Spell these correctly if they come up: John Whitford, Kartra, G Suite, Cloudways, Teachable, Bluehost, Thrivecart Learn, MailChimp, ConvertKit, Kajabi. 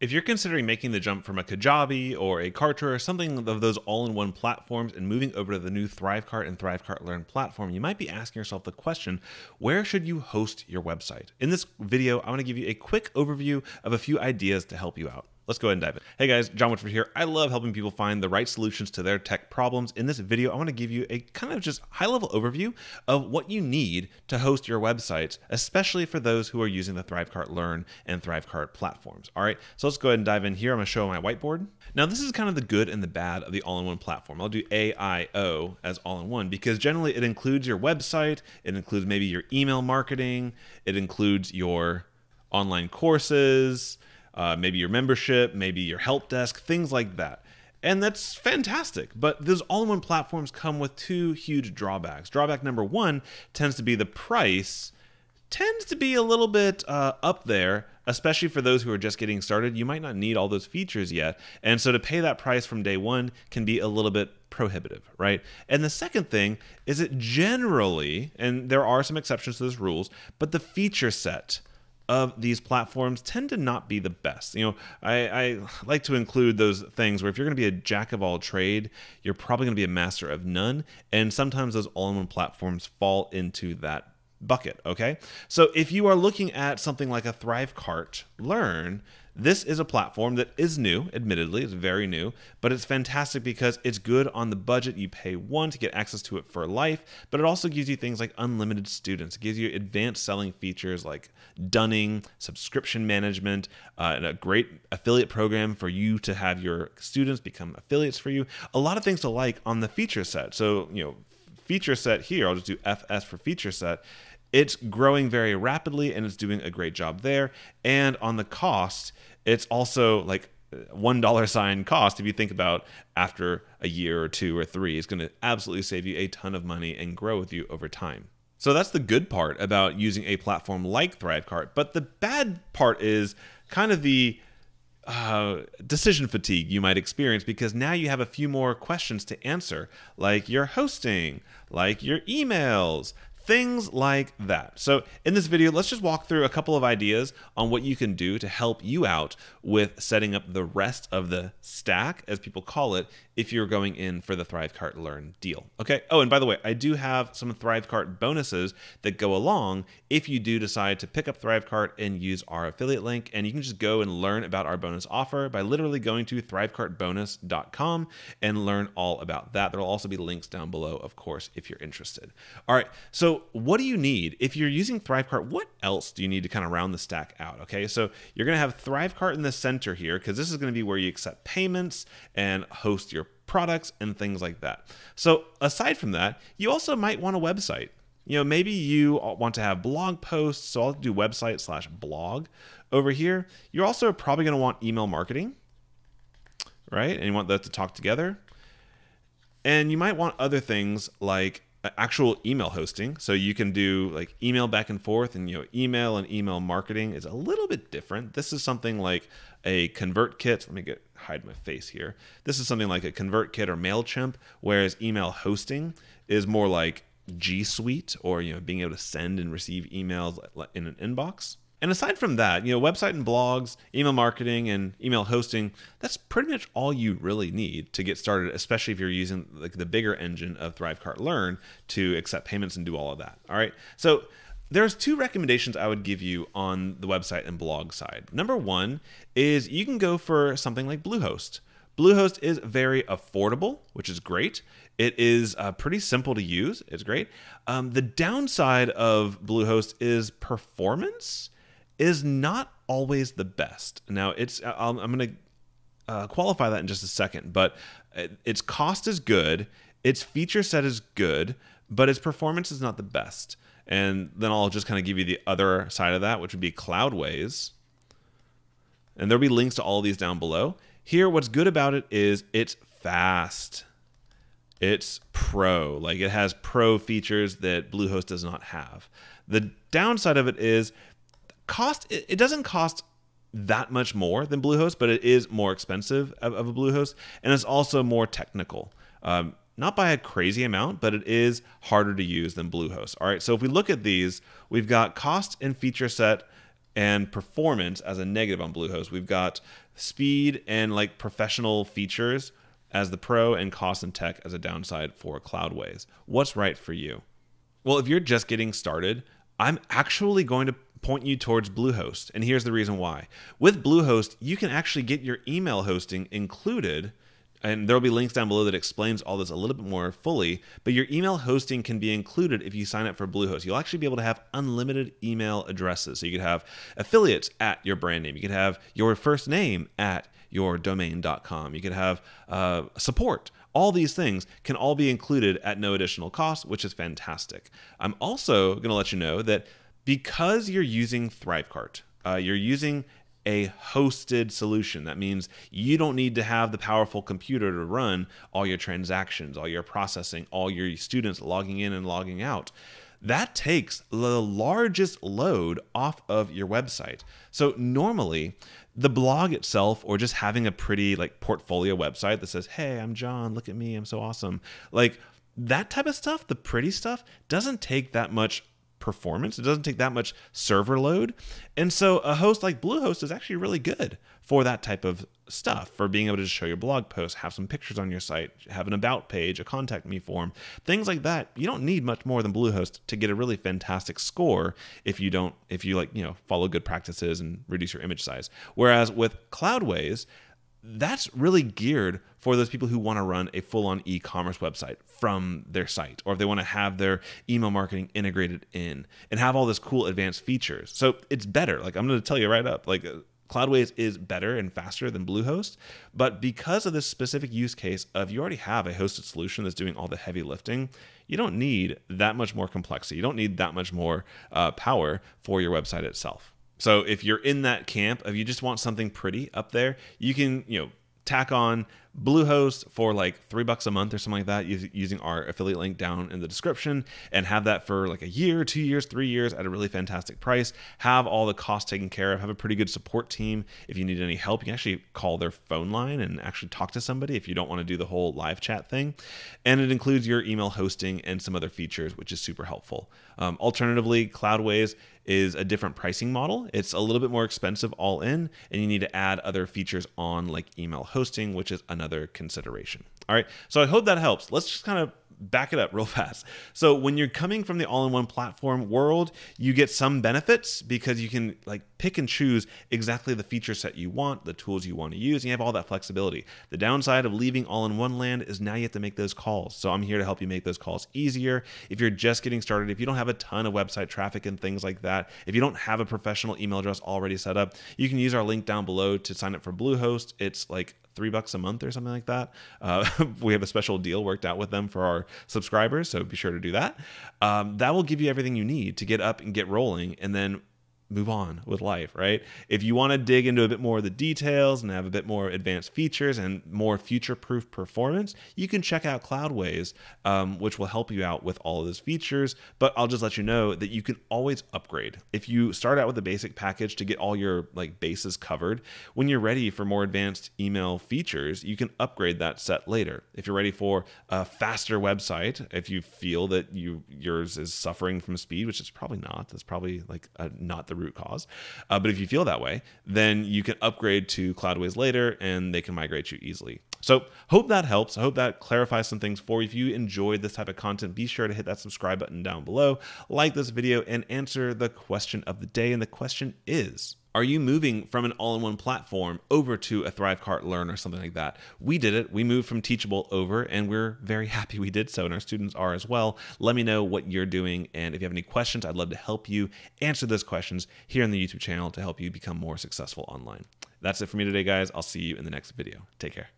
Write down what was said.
If you're considering making the jump from a Kajabi or a Kartra or something of those all-in-one platforms and moving over to the new Thrivecart and Thrivecart Learn platform, you might be asking yourself the question, where should you host your website? In this video, I want to give you a quick overview of a few ideas to help you out. Let's go ahead and dive in. Hey guys, John Whitford here. I love helping people find the right solutions to their tech problems. In this video, I want to give you a kind of just high-level overview of what you need to host your websites, especially for those who are using the Thrivecart Learn and Thrivecart platforms. All right, so let's go ahead and dive in here. I'm going to show my whiteboard. Now, this is kind of the good and the bad of the all-in-one platform. I'll do AIO as all-in-one because generally it includes your website, it includes maybe your email marketing, it includes your online courses, maybe your membership, maybe your help desk, things like that. And that's fantastic, but those all-in-one platforms come with two huge drawbacks. Drawback number one tends to be the price, tends to be a little bit up there, especially for those who are just getting started. You might not need all those features yet. And so to pay that price from day one can be a little bit prohibitive, right? And the second thing is it generally, and there are some exceptions to those rules, but the feature set of these platforms tend to not be the best. You know, I like to include those things where if you're gonna be a jack of all trade, you're probably gonna be a master of none. And sometimes those all-in-one platforms fall into that bucket, okay? So if you are looking at something like a Thrivecart Learn, this is a platform that is new, admittedly, it's very new, but it's fantastic because it's good on the budget. You pay one to get access to it for life, but it also gives you things like unlimited students. It gives you advanced selling features like dunning, subscription management, and a great affiliate program for you to have your students become affiliates for you. A lot of things to like on the feature set. So, you know, feature set here, I'll just do FS for feature set. It's growing very rapidly and it's doing a great job there. And on the cost, it's also like $1 cost. If you think about after a year or two or three, it's going to absolutely save you a ton of money and grow with you over time. So that's the good part about using a platform like Thrivecart. But the bad part is kind of the decision fatigue you might experience because now you have a few more questions to answer, like your hosting, like your emails, things like that. So in this video, let's just walk through a couple of ideas on what you can do to help you out with setting up the rest of the stack, as people call it, if you're going in for the Thrivecart Learn deal. Okay. Oh, and by the way, I do have some Thrivecart bonuses that go along if you do decide to pick up Thrivecart and use our affiliate link. And you can just go and learn about our bonus offer by literally going to thrivecartbonus.com and learn all about that. There'll also be links down below, of course, if you're interested. All right. So what do you need? If you're using Thrivecart, what else do you need to kind of round the stack out? Okay, so you're going to have Thrivecart in the center here because this is going to be where you accept payments and host your products and things like that. So aside from that, you also might want a website. You know, maybe you want to have blog posts. So I'll do website/blog over here. You're also probably going to want email marketing, right? And you want that to talk together. And you might want other things like actual email hosting. So you can do like email back and forth, and you know, email and email marketing is a little bit different. This is something like a ConvertKit. Let me hide my face here. This is something like a ConvertKit or MailChimp, whereas email hosting is more like G Suite or, you know, being able to send and receive emails in an inbox. And aside from that, you know, website and blogs, email marketing and email hosting, that's pretty much all you really need to get started, especially if you're using like the bigger engine of Thrivecart Learn to accept payments and do all of that. All right. So there's two recommendations I would give you on the website and blog side. Number one is you can go for something like Bluehost. Bluehost is very affordable, which is great. It is pretty simple to use. It's great. The downside of Bluehost is performance is not always the best. Now, I'm going to qualify that in just a second, but its cost is good, its feature set is good, but its performance is not the best. And then I'll just kind of give you the other side of that, which would be Cloudways. And there'll be links to all of these down below. Here, what's good about it is it's fast. It's pro, like it has pro features that Bluehost does not have. The downside of it is it doesn't cost that much more than Bluehost, but it is more expensive of a Bluehost, and it's also more technical. Not by a crazy amount, but it is harder to use than Bluehost. All right, so if we look at these, we've got cost and feature set and performance as a negative on Bluehost. We've got speed and like professional features as the pro, and cost and tech as a downside for Cloudways. What's right for you? Well, if you're just getting started, I'm actually going to point you towards Bluehost, and here's the reason why. With Bluehost, you can actually get your email hosting included, and there'll be links down below that explains all this a little bit more fully, but your email hosting can be included if you sign up for Bluehost. You'll actually be able to have unlimited email addresses. So you could have affiliates at your brand name. You could have your first name at your domain.com. You could have support. All these things can all be included at no additional cost, which is fantastic. I'm also going to let you know that because you're using Thrivecart, you're using a hosted solution. That means you don't need to have the powerful computer to run all your transactions, all your processing, all your students logging in and logging out. That takes the largest load off of your website. So normally the blog itself, or just having a pretty like portfolio website that says, hey, I'm John, look at me, I'm so awesome. Like that type of stuff, the pretty stuff doesn't take that much performance. It doesn't take that much server load. And so a host like Bluehost is actually really good for that type of stuff, for being able to just show your blog posts, have some pictures on your site, have an about page, a contact me form, things like that. You don't need much more than Bluehost to get a really fantastic score if you don't, if you like, you know, follow good practices and reduce your image size. Whereas with Cloudways, that's really geared for those people who want to run a full-on e-commerce website from their site, or if they want to have their email marketing integrated in and have all this cool advanced features. So it's better. Like I'm going to tell you right up, like Cloudways is better and faster than Bluehost, but because of this specific use case of you already have a hosted solution that's doing all the heavy lifting, you don't need that much more complexity. You don't need that much more power for your website itself. So if you're in that camp, if you just want something pretty up there, you can, you know, tack on Bluehost for like $3 a month or something like that using our affiliate link down in the description, and have that for like a year, 2 years, 3 years at a really fantastic price. Have all the costs taken care of, have a pretty good support team. If you need any help, you can actually call their phone line and actually talk to somebody if you don't want to do the whole live chat thing. And it includes your email hosting and some other features, which is super helpful. Alternatively, Cloudways is a different pricing model. It's a little bit more expensive all in, and you need to add other features on like email hosting, which is another consideration. All right, so I hope that helps. Let's just kind of back it up real fast. So when you're coming from the all-in-one platform world, you get some benefits because you can like pick and choose exactly the feature set you want, the tools you want to use, and you have all that flexibility. The downside of leaving all-in-one land is now you have to make those calls. So I'm here to help you make those calls easier. If you're just getting started, if you don't have a ton of website traffic and things like that, if you don't have a professional email address already set up, you can use our link down below to sign up for Bluehost. It's like $3 a month or something like that. We have a special deal worked out with them for our subscribers, so be sure to do that. That will give you everything you need to get up and get rolling, and then move on with life, right? If you want to dig into a bit more of the details and have a bit more advanced features and more future-proof performance, you can check out Cloudways, which will help you out with all of those features. But I'll just let you know that you can always upgrade. If you start out with a basic package to get all your like bases covered, when you're ready for more advanced email features, you can upgrade that set later. If you're ready for a faster website, if you feel that yours is suffering from speed, which it's probably not, that's probably like not the root cause, but if you feel that way, then you can upgrade to Cloudways later and they can migrate you easily. So hope that helps. I hope that clarifies some things for you. If you enjoyed this type of content, be sure to hit that subscribe button down below, like this video, and answer the question of the day. And the question is, are you moving from an all-in-one platform over to a Thrivecart Learn or something like that? We did it. We moved from Teachable over, and we're very happy we did so, and our students are as well. Let me know what you're doing, and if you have any questions, I'd love to help you answer those questions here on the YouTube channel to help you become more successful online. That's it for me today, guys. I'll see you in the next video. Take care.